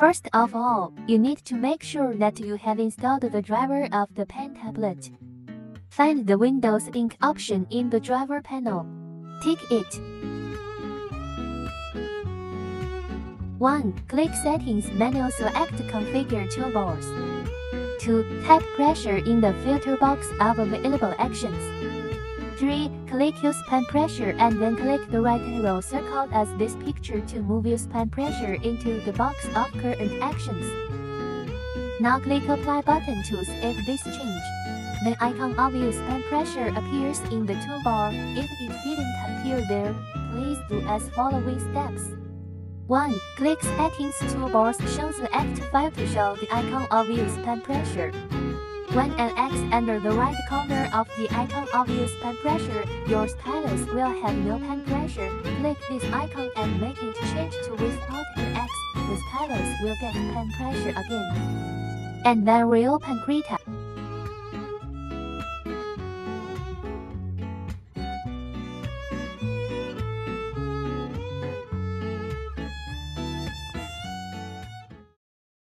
First of all, you need to make sure that you have installed the driver of the pen tablet. Find the Windows Ink option in the driver panel. Tick it. 1. Click Settings menu, select Configure Toolbars. 2. Type pressure in the filter box of available actions. 3. Click Use Pen Pressure and then click the right arrow circle as this picture to move Use Pen Pressure into the box of current actions. Now click Apply button to save this change. The icon of Use Pen Pressure appears in the toolbar. If it didn't appear there, please do as following steps. 1. Click Settings Toolbars show, select File to show the icon of Use Pen Pressure. When an X under the right corner of the icon of Use Pen Pressure, your stylus will have no pen pressure. Click this icon and make it change to without an X. The stylus will get pen pressure again. And then reopen Krita.